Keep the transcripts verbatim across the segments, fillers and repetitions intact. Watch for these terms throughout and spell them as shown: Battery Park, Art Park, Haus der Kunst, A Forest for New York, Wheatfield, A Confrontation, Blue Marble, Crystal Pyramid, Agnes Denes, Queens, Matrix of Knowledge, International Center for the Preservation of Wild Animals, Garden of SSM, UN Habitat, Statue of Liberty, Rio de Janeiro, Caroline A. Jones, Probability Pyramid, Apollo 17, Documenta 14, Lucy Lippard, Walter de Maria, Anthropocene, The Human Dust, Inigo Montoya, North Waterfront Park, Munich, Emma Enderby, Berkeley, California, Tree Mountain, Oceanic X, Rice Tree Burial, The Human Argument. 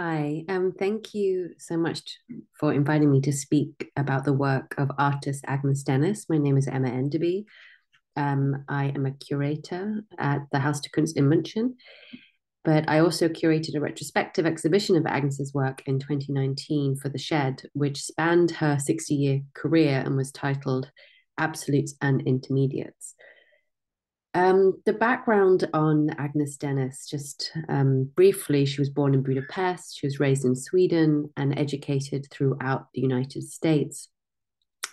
Hi, um, thank you so much for inviting me to speak about the work of artist Agnes Denes. My name is Emma Enderby. Um, I am a curator at the Haus der Kunst in München, but I also curated a retrospective exhibition of Agnes's work in twenty nineteen for The Shed, which spanned her sixty-year career and was titled Absolutes and Intermediates. Um, the background on Agnes Denes, just um, briefly, she was born in Budapest, she was raised in Sweden and educated throughout the United States.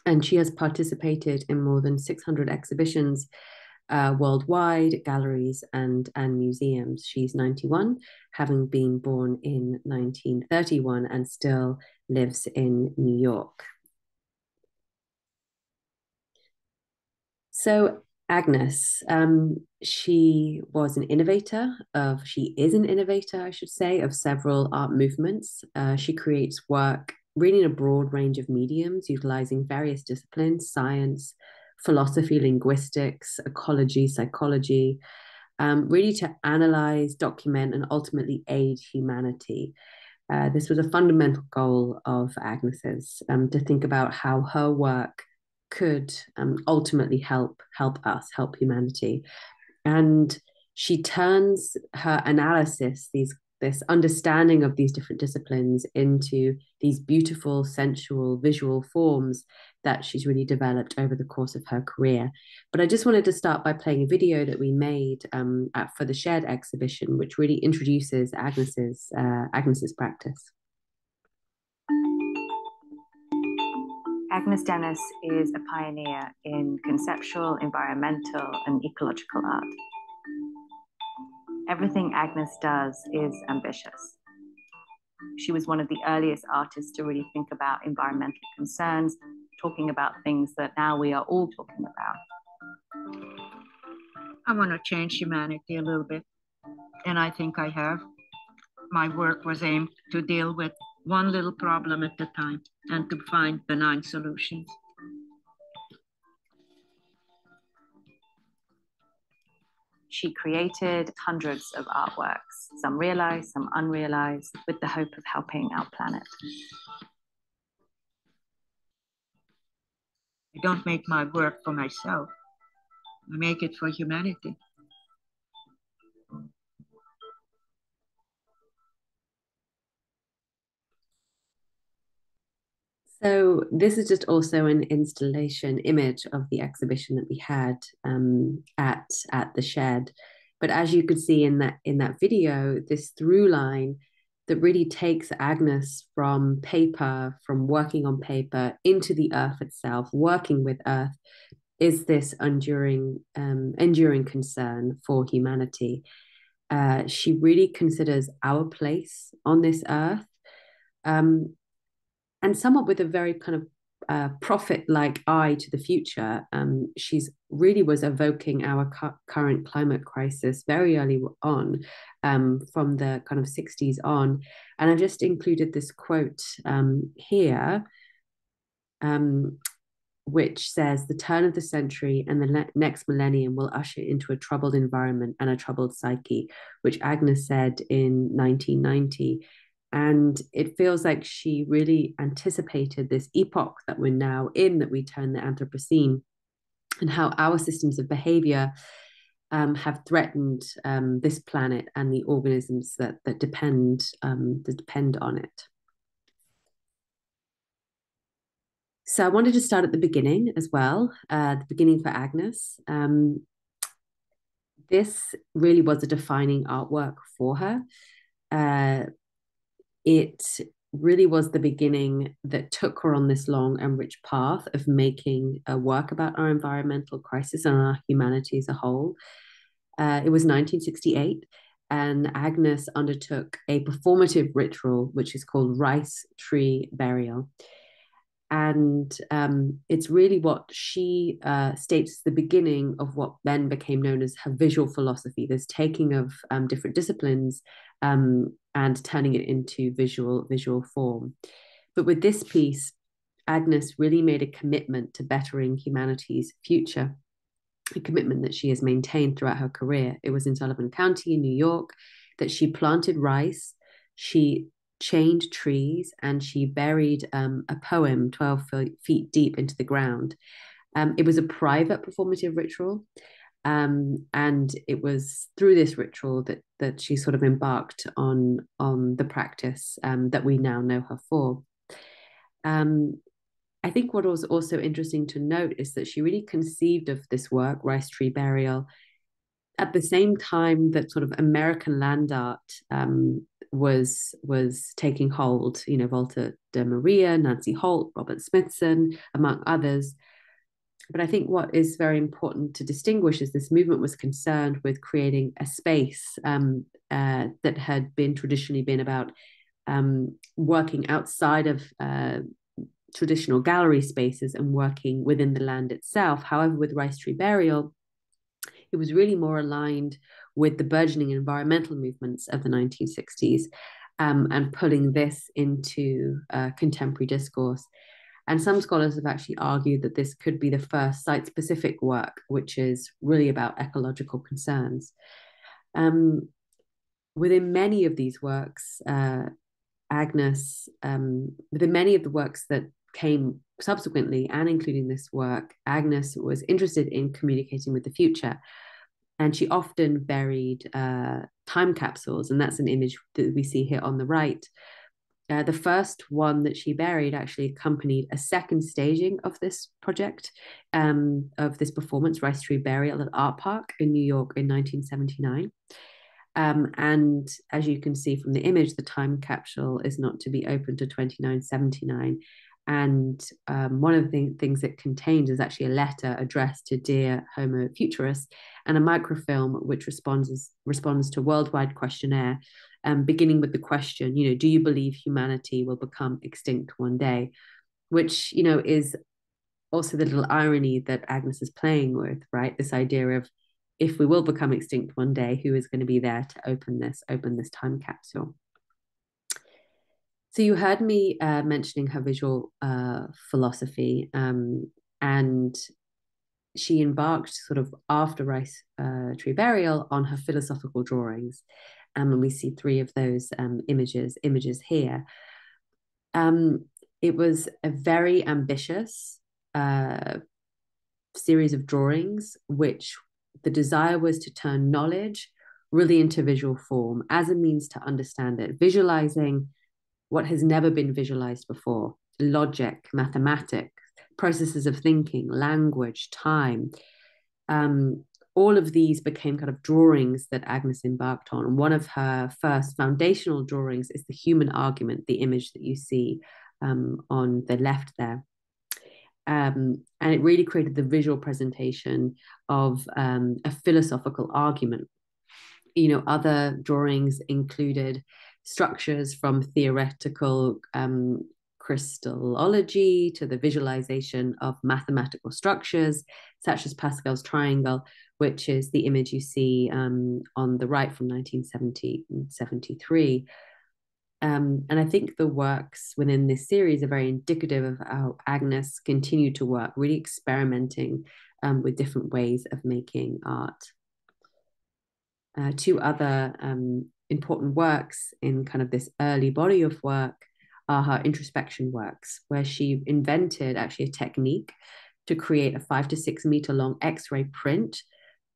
And she has participated in more than six hundred exhibitions uh, worldwide, galleries and, and museums. She's ninety-one, having been born in nineteen thirty-one and still lives in New York. So Agnes, um, she was an innovator of, she is an innovator, I should say, of several art movements. Uh, she creates work really in a broad range of mediums, utilizing various disciplines, science, philosophy, linguistics, ecology, psychology, um, really to analyze, document, and ultimately aid humanity. Uh, this was a fundamental goal of Agnes's, um, to think about how her work could um, ultimately help help us, help humanity. And she turns her analysis, these this understanding of these different disciplines, into these beautiful, sensual, visual forms that she's really developed over the course of her career. But I just wanted to start by playing a video that we made um, at, for the Shed exhibition, which really introduces Agnes's, uh, Agnes's practice. Agnes Denes is a pioneer in conceptual, environmental, and ecological art. Everything Agnes does is ambitious. She was one of the earliest artists to really think about environmental concerns, talking about things that now we are all talking about. I want to change humanity a little bit, and I think I have. My work was aimed to deal with one little problem at a time, and to find benign solutions. She created hundreds of artworks, some realized, some unrealized, with the hope of helping our planet. I don't make my work for myself. I make it for humanity. So this is just also an installation image of the exhibition that we had um, at, at the Shed. But as you could see in that, in that video, this through line that really takes Agnes from paper, from working on paper, into the earth itself, working with earth, is this enduring, um, enduring concern for humanity. Uh, she really considers our place on this earth. Um, And somewhat with a very kind of uh, prophet-like eye to the future. Um, she's really was evoking our cu current climate crisis very early on, um, from the kind of sixties on. And I've just included this quote um, here, um, which says, "The turn of the century and the next millennium will usher into a troubled environment and a troubled psyche," which Agnes said in nineteen ninety. And it feels like she really anticipated this epoch that we're now in, that we term the Anthropocene, and how our systems of behavior um, have threatened um, this planet and the organisms that, that, depend, um, that depend on it. So I wanted to start at the beginning as well, uh, the beginning for Agnes. Um, this really was a defining artwork for her. Uh, It really was the beginning that took her on this long and rich path of making a work about our environmental crisis and our humanity as a whole. Uh, it was nineteen sixty-eight, and Agnes undertook a performative ritual, which is called Rice Tree Burial. And um, it's really what she uh, states the beginning of what then became known as her visual philosophy, this taking of um, different disciplines um, and turning it into visual, visual form. But with this piece, Agnes really made a commitment to bettering humanity's future, a commitment that she has maintained throughout her career. It was in Sullivan County in New York that she planted rice. She chained trees, and she buried um, a poem twelve feet deep into the ground. Um, it was a private performative ritual, um, and it was through this ritual that that she sort of embarked on on the practice um, that we now know her for. Um, I think what was also interesting to note is that she really conceived of this work, Rice Tree Burial, at the same time that sort of American land art um, was was taking hold. You know, Walter de Maria, Nancy Holt, Robert Smithson, among others. But I think what is very important to distinguish is this movement was concerned with creating a space um, uh, that had been traditionally been about um, working outside of uh, traditional gallery spaces and working within the land itself. However, with Rice Tree Burial, it was really more aligned with the burgeoning environmental movements of the nineteen sixties um, and pulling this into uh, contemporary discourse. And some scholars have actually argued that this could be the first site-specific work, which is really about ecological concerns. Um, within many of these works, uh, Agnes, um, within many of the works that came subsequently, and including this work, Agnes was interested in communicating with the future. And she often buried uh, time capsules, and that's an image that we see here on the right. Uh, the first one that she buried actually accompanied a second staging of this project, um, of this performance, Rice Tree Burial, at Art Park in New York in nineteen seventy-nine. Um, and as you can see from the image, the time capsule is not to be opened to twenty-nine seventy-nine. And um, one of the th things it contains is actually a letter addressed to Dear Homo Futurists and a microfilm which responds, is, responds to a worldwide questionnaire, um, beginning with the question, you know, do you believe humanity will become extinct one day? Which, you know, is also the little irony that Agnes is playing with, right? This idea of, if we will become extinct one day, who is going to be there to open this, open this time capsule? So you heard me uh, mentioning her visual uh, philosophy, um, and she embarked sort of after Rice uh, Tree Burial on her philosophical drawings. Um, and we see three of those um, images, images here. Um, it was a very ambitious uh, series of drawings, which the desire was to turn knowledge really into visual form as a means to understand it, visualizing what has never been visualized before: logic, mathematics, processes of thinking, language, time. Um, all of these became kind of drawings that Agnes embarked on. One of her first foundational drawings is The Human Argument, the image that you see um, on the left there. Um, and it really created the visual presentation of um, a philosophical argument. You know, other drawings included structures from theoretical um, crystallology to the visualization of mathematical structures, such as Pascal's triangle, which is the image you see um, on the right from nineteen seventy and seventy-three. Um, and I think the works within this series are very indicative of how Agnes continued to work, really experimenting um, with different ways of making art. Uh, two other um, important works in kind of this early body of work are her introspection works, where she invented actually a technique to create a five to six meter long X-ray print,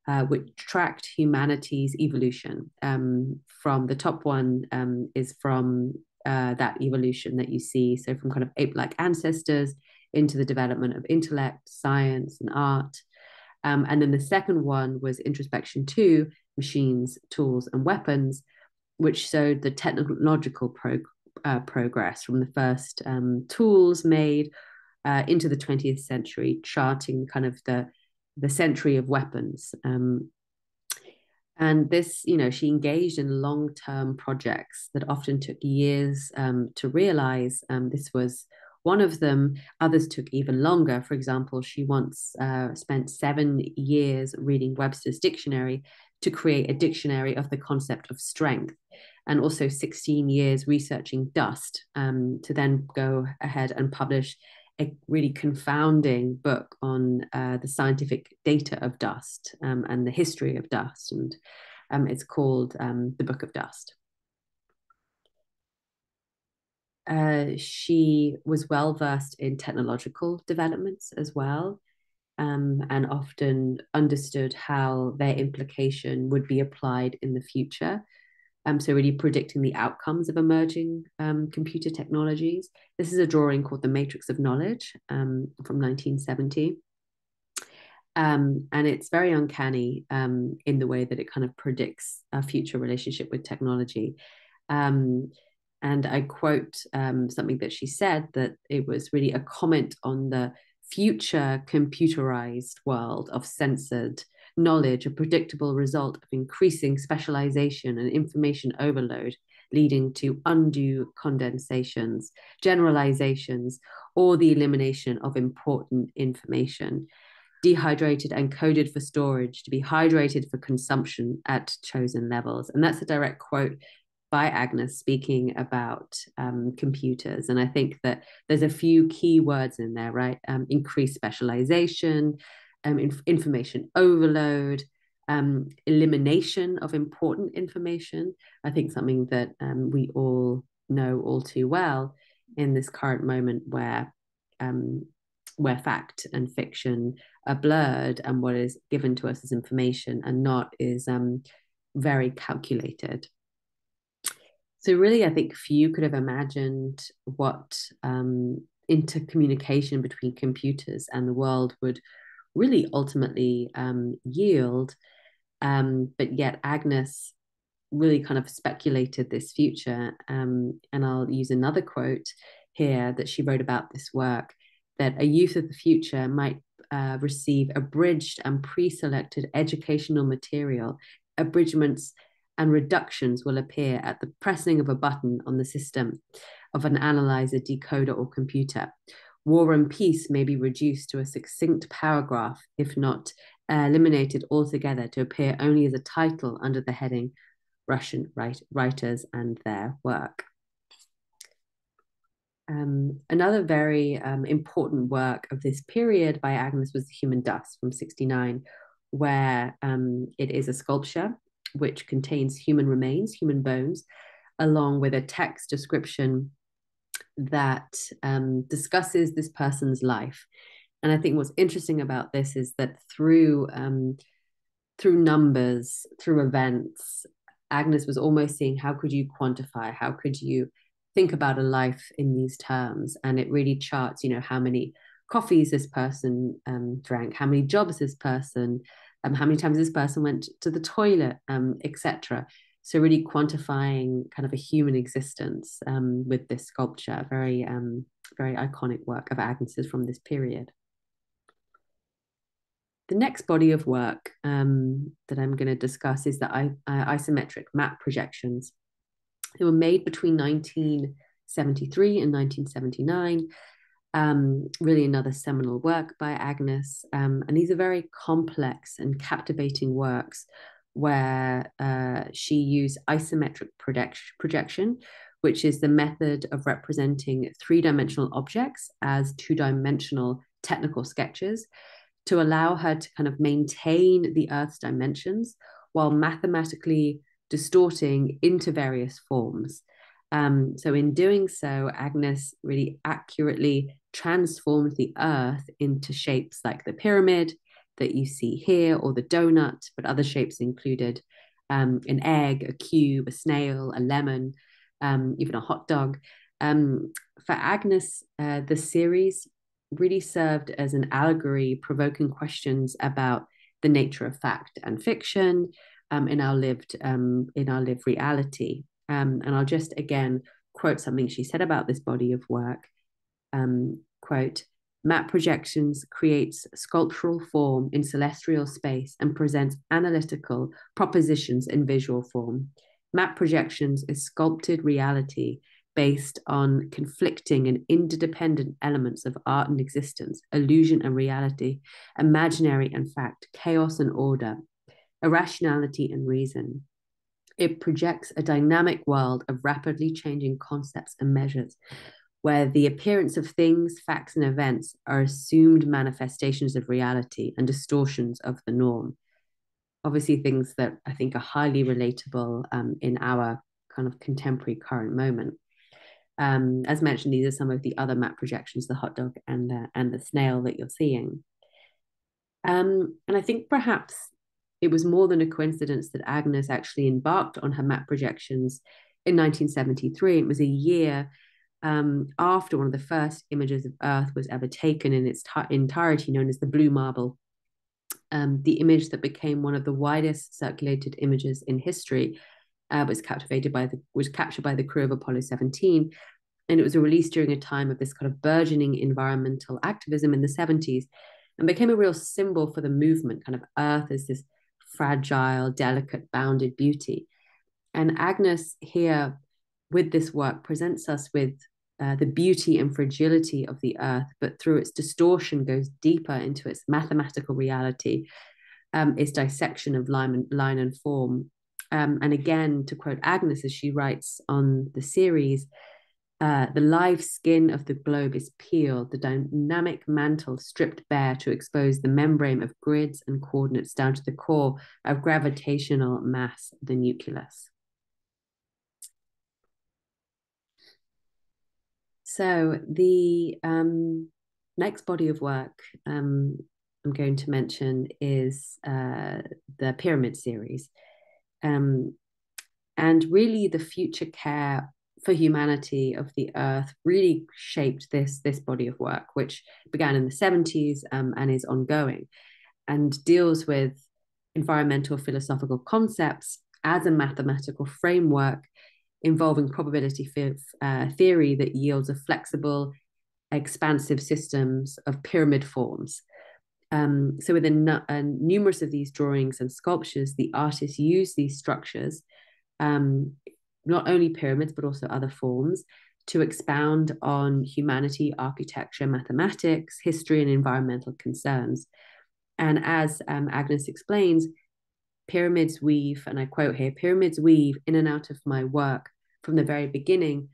uh, which tracked humanity's evolution. Um, from the top one um, is from uh, that evolution that you see, so from kind of ape-like ancestors into the development of intellect, science, and art. Um, and then the second one was Introspection Two, Machines, Tools, and Weapons, which showed the technological prog uh, progress from the first um, tools made uh, into the twentieth century, charting kind of the, the century of weapons. Um, and this, you know, she engaged in long-term projects that often took years um, to realize. Um, this was one of them. Others took even longer. For example, she once uh, spent seven years reading Webster's Dictionary to create a dictionary of the concept of strength, and also sixteen years researching dust um, to then go ahead and publish a really confounding book on uh, the scientific data of dust um, and the history of dust. And um, it's called um, The Book of Dust. Uh, she was well versed in technological developments as well, um, and often understood how their implication would be applied in the future. Um, so really predicting the outcomes of emerging um, computer technologies. This is a drawing called The Matrix of Knowledge um, from nineteen seventy. Um, and it's very uncanny um, in the way that it kind of predicts our future relationship with technology. Um, and I quote um, something that she said, that it was really a comment on the future computerized world of censored knowledge, a predictable result of increasing specialization and information overload, leading to undue condensations, generalizations, or the elimination of important information, dehydrated and coded for storage to be hydrated for consumption at chosen levels. And that's a direct quote by Agnes speaking about um, computers. And I think that there's a few key words in there, right? Um, increased specialization, um, inf- information overload, um, elimination of important information. I think something that um, we all know all too well in this current moment where, um, where fact and fiction are blurred and what is given to us as information and not is um, very calculated. So really, I think few could have imagined what um, intercommunication between computers and the world would really ultimately um, yield. Um, but yet Agnes really kind of speculated this future. Um, and I'll use another quote here that she wrote about this work, that a youth of the future might uh, receive abridged and pre-selected educational material. Abridgments and reductions will appear at the pressing of a button on the system of an analyzer, decoder, or computer. War and Peace may be reduced to a succinct paragraph, if not uh, eliminated altogether, to appear only as a title under the heading Russian write writers and their work. Um, another very um, important work of this period by Agnes was The Human Dust from sixty-nine, where um, it is a sculpture which contains human remains, human bones, along with a text description that um, discusses this person's life. And I think what's interesting about this is that through, um, through numbers, through events, Agnes was almost seeing how could you quantify, how could you think about a life in these terms. And it really charts, you know, how many coffees this person um, drank, how many jobs this person, um, how many times this person went to the toilet, um, et cetera. So really quantifying kind of a human existence um, with this sculpture, very, um, very iconic work of Agnes's from this period. The next body of work um, that I'm going to discuss is the I uh, isometric map projections. They were made between nineteen seventy-three and nineteen seventy-nine. Um, really another seminal work by Agnes. Um, and these are very complex and captivating works where uh, she used isometric project projection, which is the method of representing three-dimensional objects as two-dimensional technical sketches to allow her to kind of maintain the Earth's dimensions while mathematically distorting into various forms. Um, so in doing so, Agnes really accurately transformed the Earth into shapes like the pyramid that you see here, or the donut, but other shapes included um, an egg, a cube, a snail, a lemon, um, even a hot dog. Um, for Agnes, uh, the series really served as an allegory, provoking questions about the nature of fact and fiction, Um, in our lived um, in our lived reality. Um, and I'll just again quote something she said about this body of work. Um, quote, map projections creates sculptural form in celestial space and presents analytical propositions in visual form. Map projections is sculpted reality based on conflicting and interdependent elements of art and existence, illusion and reality, imaginary and fact, chaos and order, irrationality and reason. It projects a dynamic world of rapidly changing concepts and measures, where the appearance of things, facts, and events are assumed manifestations of reality and distortions of the norm. Obviously, things that I think are highly relatable um, in our kind of contemporary current moment. Um, as mentioned, these are some of the other map projections, the hot dog and the, and the snail that you're seeing. Um, and I think perhaps it was more than a coincidence that Agnes actually embarked on her map projections in nineteen seventy-three. It was a year um, after one of the first images of Earth was ever taken in its entirety, known as the Blue Marble, um, the image that became one of the widest circulated images in history. Uh, was captivated by the was captured by the crew of Apollo seventeen, and it was released during a time of this kind of burgeoning environmental activism in the seventies, and became a real symbol for the movement, kind of Earth as this fragile, delicate, bounded beauty. And Agnes here, with this work, presents us with uh, the beauty and fragility of the Earth, but through its distortion goes deeper into its mathematical reality, um, its dissection of line and, line and form. Um, and again, to quote Agnes, as she writes on the series, uh, the live skin of the globe is peeled, the dynamic mantle stripped bare to expose the membrane of grids and coordinates down to the core of gravitational mass, the nucleus. So the um, next body of work um, I'm going to mention is uh, the pyramid series. Um, and really the future care for humanity of the Earth really shaped this, this body of work, which began in the seventies um, and is ongoing, and deals with environmental philosophical concepts as a mathematical framework involving probability uh, theory that yields a flexible, expansive systems of pyramid forms. Um, so within uh, numerous of these drawings and sculptures, the artists use these structures, um, not only pyramids, but also other forms, to expound on humanity, architecture, mathematics, history, and environmental concerns. And as um, Agnes explains, pyramids weave, and I quote here, "Pyramids weave in and out of my work from the very beginning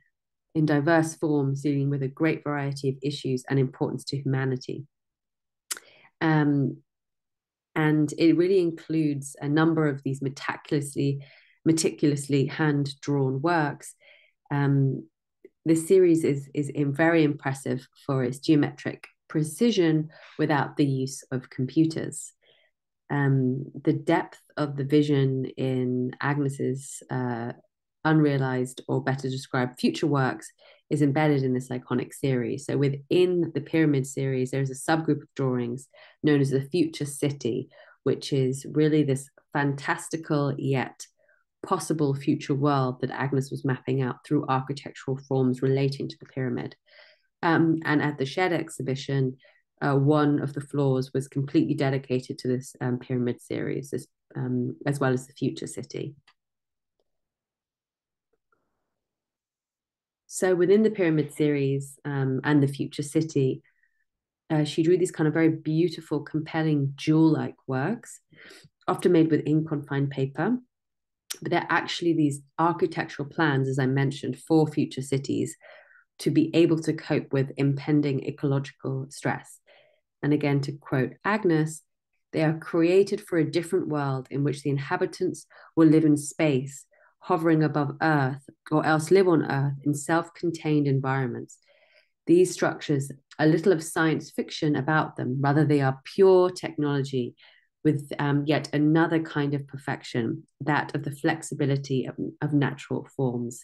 in diverse forms, dealing with a great variety of issues and importance to humanity." Um, and it really includes a number of these meticulously, meticulously hand-drawn works. Um, this series is, is very impressive for its geometric precision without the use of computers. Um, the depth of the vision in Agnes's uh, unrealized, or better described, future works is embedded in this iconic series. So within the pyramid series, there's a subgroup of drawings known as the Future City, which is really this fantastical yet possible future world that Agnes was mapping out through architectural forms relating to the pyramid. Um, and at the Shed exhibition, uh, one of the floors was completely dedicated to this um, pyramid series, as, um, as well as the Future City. So within the pyramid series um, and the Future City, uh, she drew these kind of very beautiful, compelling jewel-like works, often made with ink on fine paper. But they're actually these architectural plans, as I mentioned, for future cities to be able to cope with impending ecological stress. And again, to quote Agnes, "They are created for a different world in which the inhabitants will live in space, hovering above Earth, or else live on Earth in self-contained environments. These structures, a little of science fiction about them, rather they are pure technology with um, yet another kind of perfection, that of the flexibility of, of natural forms."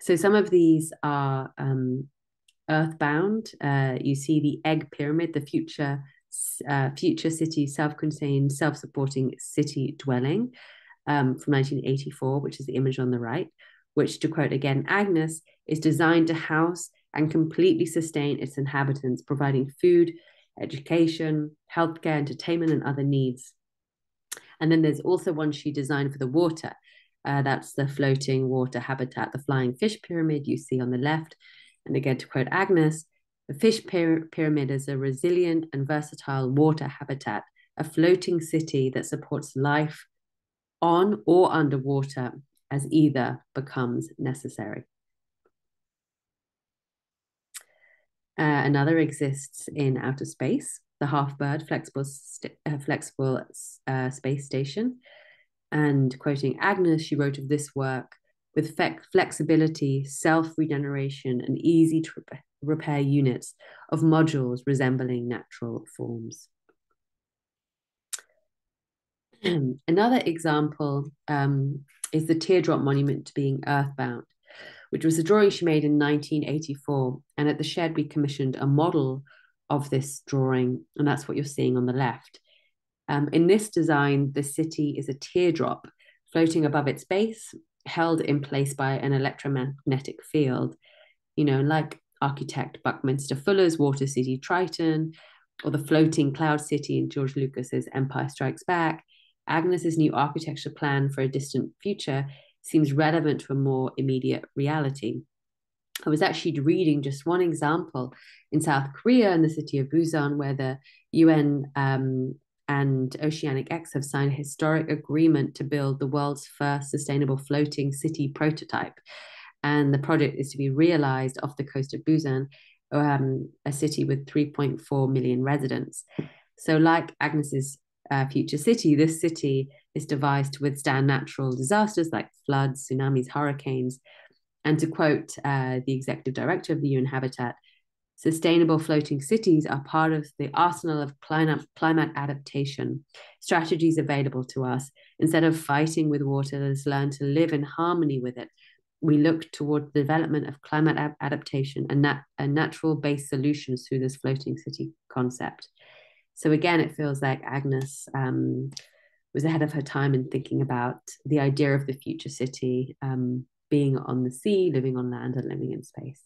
So some of these are um, earthbound. Uh, you see the egg pyramid, the future, uh, future city, self-contained, self-supporting city dwelling. Um, from nineteen eighty-four, which is the image on the right, which, to quote again Agnes, "is designed to house and completely sustain its inhabitants, providing food, education, healthcare, entertainment, and other needs." And then there's also one she designed for the water. Uh, that's the floating water habitat, the flying fish pyramid you see on the left. And again, to quote Agnes, "The fish pyra- pyramid is a resilient and versatile water habitat, a floating city that supports life on or underwater as either becomes necessary." Uh, another exists in outer space, the Half-Bird flexible, uh, flexible uh, space station. And quoting Agnes, she wrote of this work, with fe flexibility, self-regeneration, and easy to rep repair units of modules resembling natural forms. Another example um, is the teardrop monument to being earthbound, which was a drawing she made in nineteen eighty-four. And at the Shed, we commissioned a model of this drawing, and that's what you're seeing on the left. Um, in this design, the city is a teardrop floating above its base, held in place by an electromagnetic field. You know, like architect Buckminster Fuller's Water City Triton, or the floating cloud city in George Lucas's Empire Strikes Back, Agnes's new architecture plan for a distant future seems relevant to a more immediate reality. I was actually reading just one example in South Korea in the city of Busan, where the U N um, and Oceanic X have signed a historic agreement to build the world's first sustainable floating city prototype. And the project is to be realized off the coast of Busan, um, a city with three point four million residents. So like Agnes's Uh, future city, this city is devised to withstand natural disasters like floods, tsunamis, hurricanes. And to quote uh, the executive director of the U N Habitat, sustainable floating cities are part of the arsenal of climate, climate adaptation strategies available to us. Instead of fighting with water, let's learn to live in harmony with it. We look toward the development of climate adaptation and, nat and natural-based solutions through this floating city concept. So again, it feels like Agnes um, was ahead of her time in thinking about the idea of the future city, um, being on the sea, living on land, and living in space.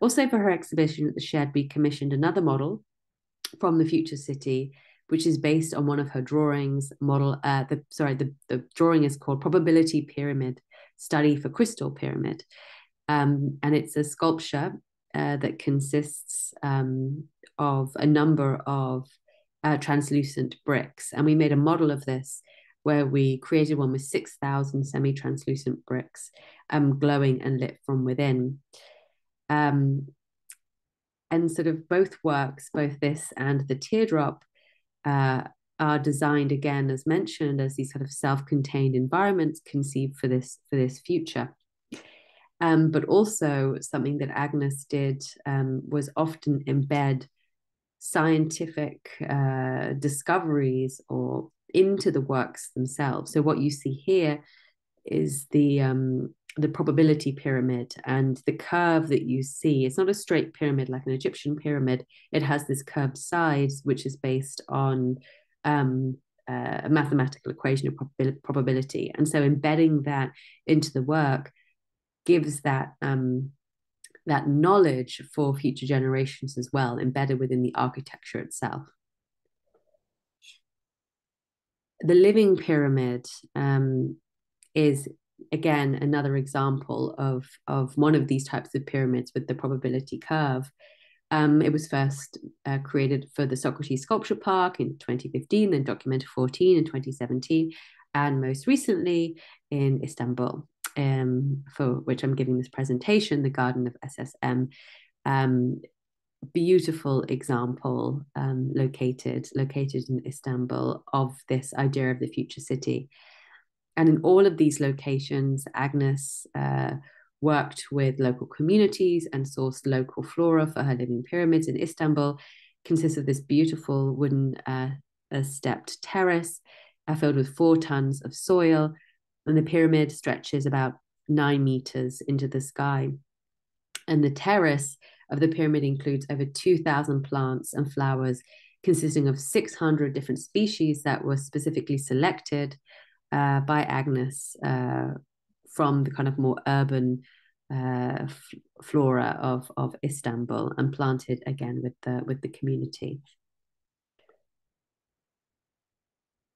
Also for her exhibition at the Shed, we commissioned another model from the future city, which is based on one of her drawings. Model, uh, the, sorry, the, the drawing is called Probability Pyramid, Study for Crystal Pyramid. Um, and it's a sculpture uh, that consists um, of a number of uh, translucent bricks. And we made a model of this where we created one with six thousand semi-translucent bricks um, glowing and lit from within. Um, and sort of both works, both this and the teardrop, uh, are designed again, as mentioned, as these sort of self-contained environments conceived for this, for this future. Um, but also something that Agnes did um, was often embed scientific uh, discoveries or into the works themselves. So what you see here is the um, the probability pyramid, and the curve that you see, it's not a straight pyramid like an Egyptian pyramid. It has this curved sides, which is based on um, uh, a mathematical equation of probabil- probability. And so embedding that into the work gives that um, that knowledge for future generations as well, embedded within the architecture itself. The living pyramid um, is, again, another example of, of one of these types of pyramids with the probability curve. Um, it was first uh, created for the Socrates Sculpture Park in twenty fifteen, then Documenta fourteen in twenty seventeen, and most recently in Istanbul, um for which I'm giving this presentation, the Garden of S S M. Um, beautiful example um, located, located in Istanbul, of this idea of the future city. And in all of these locations, Agnes uh, worked with local communities and sourced local flora for her living pyramids. In Istanbul, consists of this beautiful wooden uh, stepped terrace uh, filled with four tons of soil, and the pyramid stretches about nine meters into the sky. And the terrace of the pyramid includes over two thousand plants and flowers, consisting of six hundred different species that were specifically selected uh, by Agnes uh, from the kind of more urban uh, flora of, of Istanbul, and planted again with the, with the community.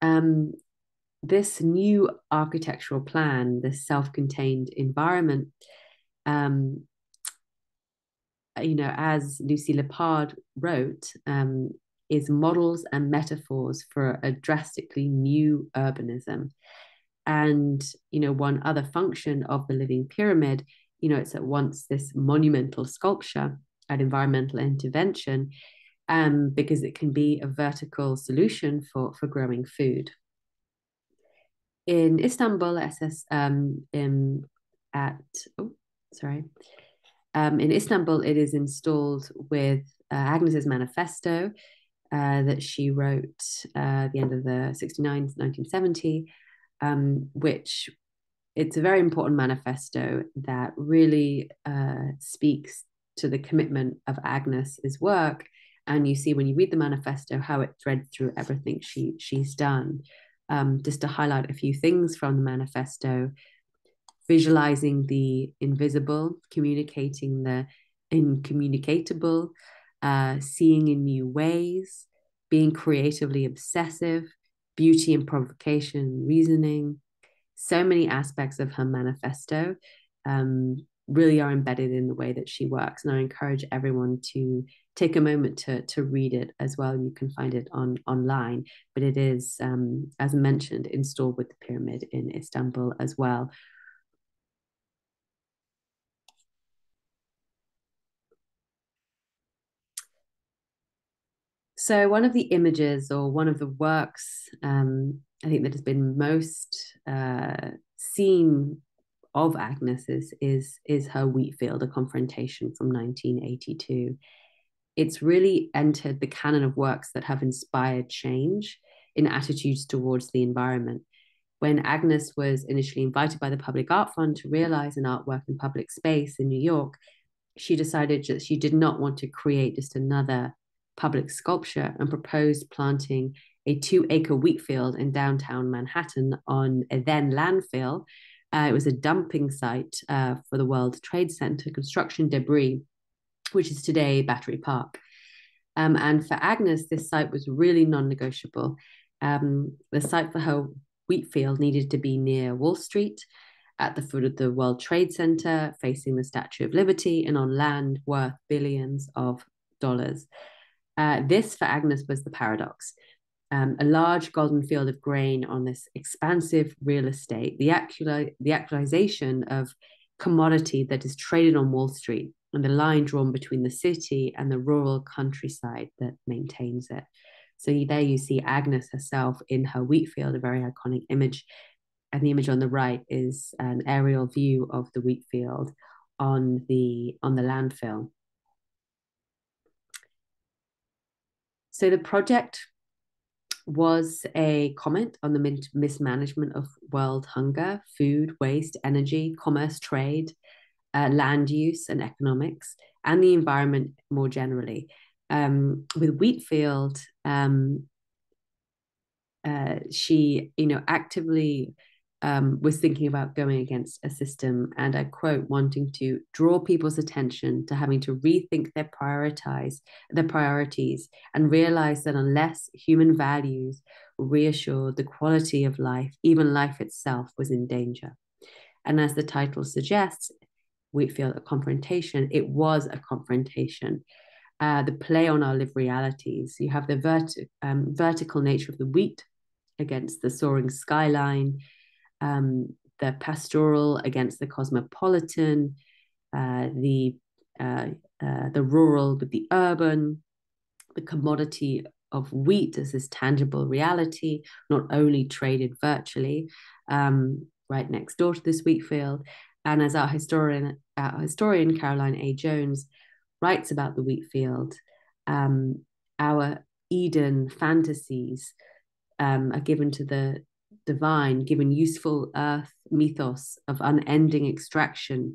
Um, This new architectural plan, this self-contained environment, um, you know, as Lucy Lippard wrote, um, is models and metaphors for a drastically new urbanism. And, you know, one other function of the living pyramid, you know, it's at once this monumental sculpture and environmental intervention, um, because it can be a vertical solution for, for growing food. in Istanbul, S S, um, in, at, oh, sorry. Um, in Istanbul, it is installed with uh, Agnes's manifesto uh, that she wrote uh, at the end of the sixty-nine, nineteen seventy, um, which it's a very important manifesto that really uh, speaks to the commitment of Agnes's work. And you see when you read the manifesto how it threads through everything she she's done. Um, just to highlight a few things from the manifesto: visualizing the invisible, communicating the incommunicatable, uh, seeing in new ways, being creatively obsessive, beauty and provocation, reasoning. So many aspects of her manifesto um, really are embedded in the way that she works. And I encourage everyone to take a moment to, to read it as well. You can find it on online, but it is, um, as mentioned, installed with the pyramid in Istanbul as well. So one of the images or one of the works, um, I think that has been most uh, seen of Agnes's is, is her wheat field, A Confrontation from nineteen eighty-two. It's really entered the canon of works that have inspired change in attitudes towards the environment. When Agnes was initially invited by the Public Art Fund to realize an artwork in public space in New York, she decided that she did not want to create just another public sculpture and proposed planting a two acre wheat field in downtown Manhattan on a then landfill. Uh, it was a dumping site uh, for the World Trade Center construction debris, which is today Battery Park. Um, and for Agnes, this site was really non-negotiable. Um, the site for her wheat field needed to be near Wall Street, at the foot of the World Trade Center, facing the Statue of Liberty, and on land worth billions of dollars. Uh, this for Agnes was the paradox. Um, a large golden field of grain on this expansive real estate, the, actual, the actualization of commodity that is traded on Wall Street, and the line drawn between the city and the rural countryside that maintains it. So there you see Agnes herself in her wheat field, a very iconic image. And the image on the right is an aerial view of the wheat field on the, on the landfill. So the project was a comment on the mismanagement of world hunger, food, waste, energy, commerce, trade, uh, land use and economics, and the environment more generally. Um, with Wheatfield, um, uh, she you know, actively um, was thinking about going against a system, and I quote, wanting to draw people's attention to having to rethink their prioritize their priorities and realize that unless human values reassured the quality of life, even life itself was in danger. And as the title suggests, Wheatfield, A Confrontation, it was a confrontation. Uh, the play on our lived realities. You have the verti um, vertical nature of the wheat against the soaring skyline, Um, the pastoral against the cosmopolitan, uh, the uh, uh, the rural with the urban, the commodity of wheat as this tangible reality, not only traded virtually, um, right next door to this wheat field. And as our historian, our historian Caroline A. Jones writes about the wheat field, um, our Eden fantasies um, are given to the divine, given useful earth mythos of unending extraction,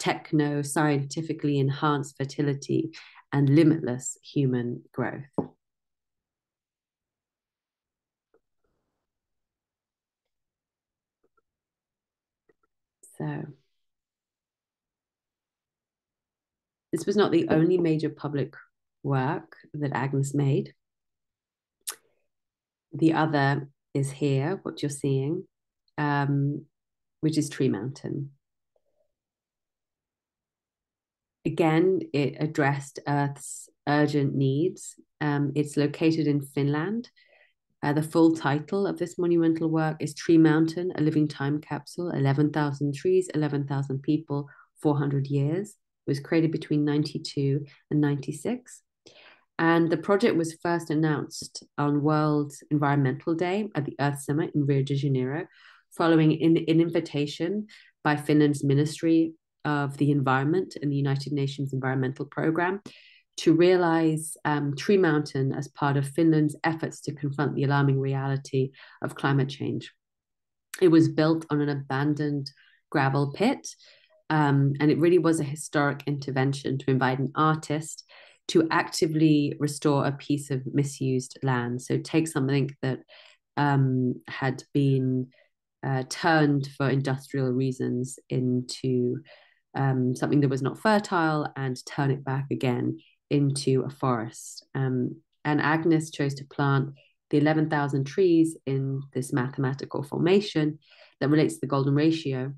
techno scientifically enhanced fertility, and limitless human growth. So this was not the only major public work that Agnes made. The other is here, what you're seeing, um, which is Tree Mountain. Again, it addressed Earth's urgent needs. Um, it's located in Finland. Uh, the full title of this monumental work is Tree Mountain, A Living Time Capsule, eleven thousand Trees, eleven thousand People, four hundred Years. It was created between ninety-two and ninety-six. And the project was first announced on World Environmental Day at the Earth Summit in Rio de Janeiro, following an invitation by Finland's Ministry of the Environment and the United Nations Environmental Programme to realize um, Tree Mountain as part of Finland's efforts to confront the alarming reality of climate change. It was built on an abandoned gravel pit, um, and it really was a historic intervention to invite an artist to actively restore a piece of misused land. So take something that um, had been uh, turned for industrial reasons into um, something that was not fertile and turn it back again into a forest. Um, and Agnes chose to plant the eleven thousand trees in this mathematical formation that relates to the golden ratio,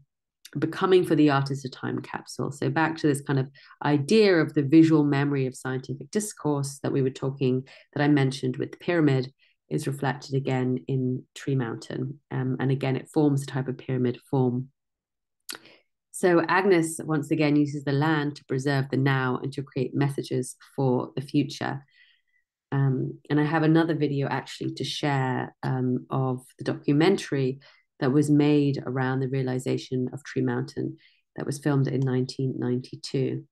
becoming for the artist a time capsule. So back to this kind of idea of the visual memory of scientific discourse that we were talking, that I mentioned with the pyramid, is reflected again in Tree Mountain. Um, and again, it forms a type of pyramid form. So Agnes, once again, uses the land to preserve the now and to create messages for the future. Um, and I have another video actually to share um, of the documentary that was made around the realization of Tree Mountain that was filmed in nineteen ninety-two.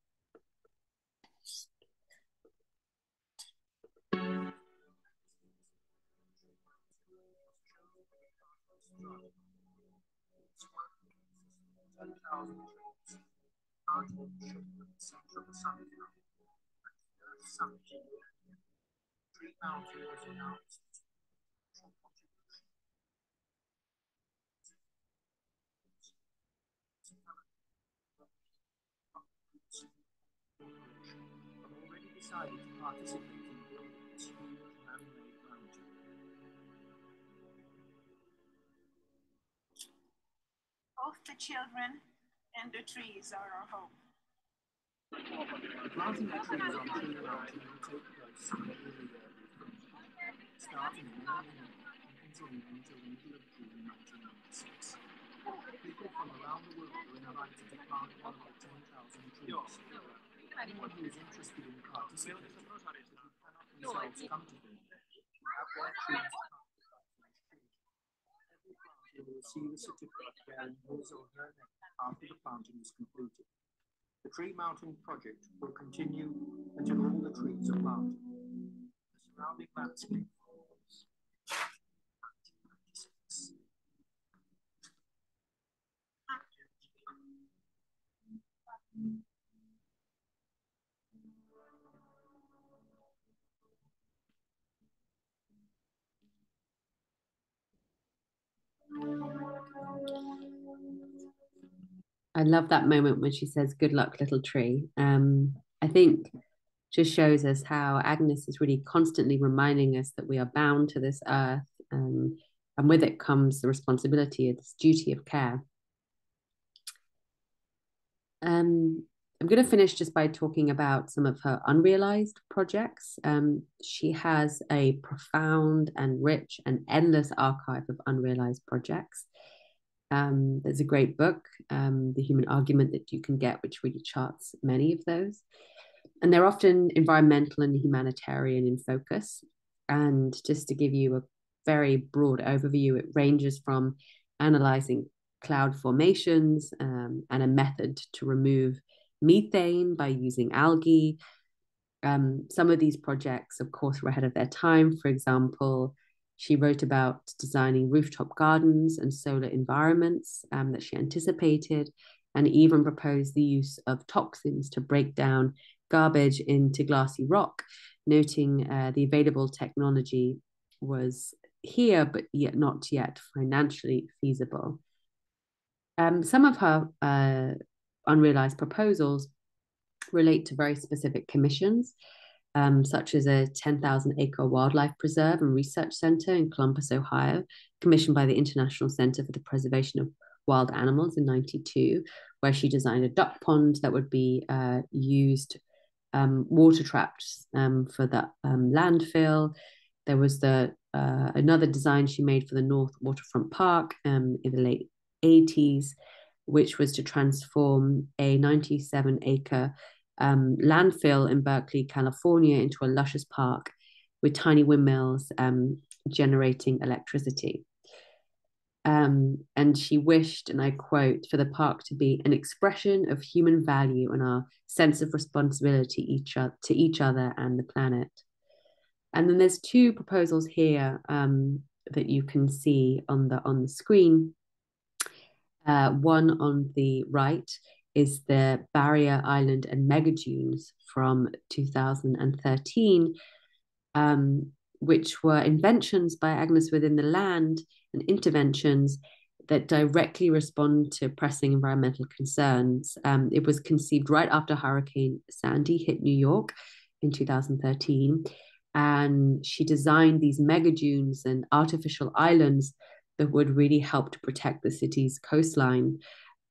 Tree Mountain was announced as a contribution have already decided to participate in building this huge man-made mountain. Both the children and the trees are our home. Planting the trees on Tree Mountain will take place every year, starting in November and continuing until the middle of June nineteen ninety-six. People from around the world were invited to plant one of the ten thousand trees. Anyone who is interested in participating who cannot themselves come to them will have their trees planted by fresh fruit. Every planter will receive a certificate bearing his or her name after the planting is completed. The Tree Mountain project will continue until all the trees are planted. The surrounding landscape falls. nineteen ninety-six. I love that moment when she says, "Good luck, little tree." Um, I think just shows us how Agnes is really constantly reminding us that we are bound to this earth, um, and with it comes the responsibility, this duty of care. Um, I'm going to finish just by talking about some of her unrealized projects. Um, she has a profound and rich and endless archive of unrealized projects. Um, there's a great book, um, The Human Argument, that you can get, which really charts many of those. And they're often environmental and humanitarian in focus. And just to give you a very broad overview, it ranges from analyzing cloud formations um, and a method to remove methane by using algae. Um, some of these projects, of course, were ahead of their time. For example, she wrote about designing rooftop gardens and solar environments um, that she anticipated, and even proposed the use of toxins to break down garbage into glassy rock, noting uh, the available technology was here, but yet not yet financially feasible. Um, some of her uh, unrealized proposals relate to very specific commissions, Um, such as a ten thousand acre wildlife preserve and research center in Columbus, Ohio, commissioned by the International Center for the Preservation of Wild Animals in ninety-two, where she designed a duck pond that would be uh, used, um, water trapped um, for the um, landfill. There was the uh, another design she made for the North Waterfront Park um, in the late eighties, which was to transform a ninety-seven acre Um, landfill in Berkeley, California, into a luscious park with tiny windmills um, generating electricity. Um, and she wished, and I quote, for the park to be an expression of human value and our sense of responsibility each other, to each other and the planet. And then there's two proposals here um, that you can see on the, on the screen. Uh, one on the right is the Barrier Island and Mega Dunes from two thousand thirteen, um, which were inventions by Agnes within the land and interventions that directly respond to pressing environmental concerns. Um, it was conceived right after Hurricane Sandy hit New York in two thousand thirteen, and she designed these mega dunes and artificial islands that would really help to protect the city's coastline.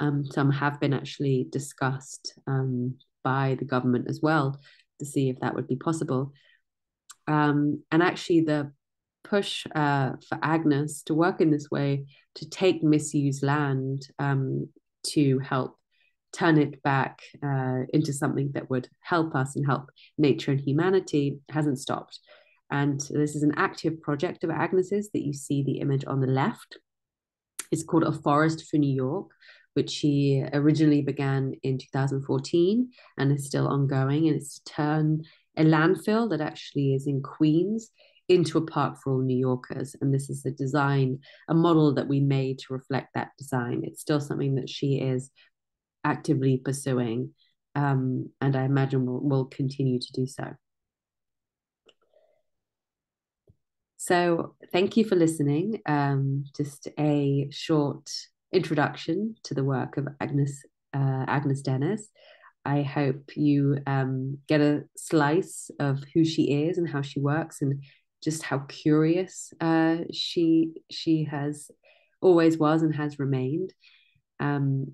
Um, some have been actually discussed um, by the government as well to see if that would be possible. Um, and actually the push uh, for Agnes to work in this way, to take misused land um, to help turn it back uh, into something that would help us and help nature and humanity, hasn't stopped. And this is an active project of Agnes's that you see the image on the left. It's called A Forest for New York, which she originally began in two thousand fourteen and is still ongoing. And it's to turn a landfill that actually is in Queens into a park for all New Yorkers. And this is a design, a model that we made to reflect that design. It's still something that she is actively pursuing, um, and I imagine will will continue to do so. So thank you for listening. Um, just a short introduction to the work of Agnes, uh, Agnes Denes. I hope you um, get a slice of who she is and how she works, and just how curious uh, she she has always was and has remained, um,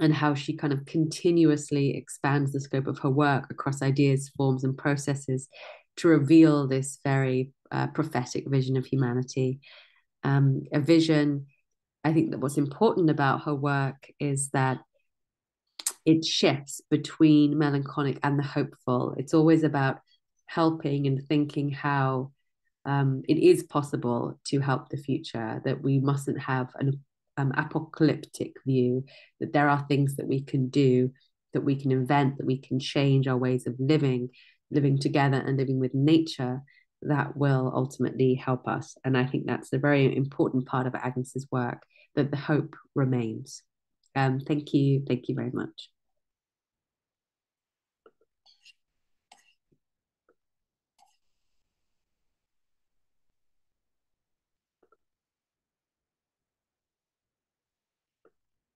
and how she kind of continuously expands the scope of her work across ideas, forms, and processes to reveal this very uh, prophetic vision of humanity. Um, a vision, I think, that what's important about her work is that it shifts between melancholic and the hopeful. It's always about helping and thinking how um, it is possible to help the future, that we mustn't have an um, apocalyptic view, that there are things that we can do, that we can invent, that we can change our ways of living, living together and living with nature, that will ultimately help us. And I think that's a very important part of Agnes's work, that the hope remains. Um, thank you. Thank you very much.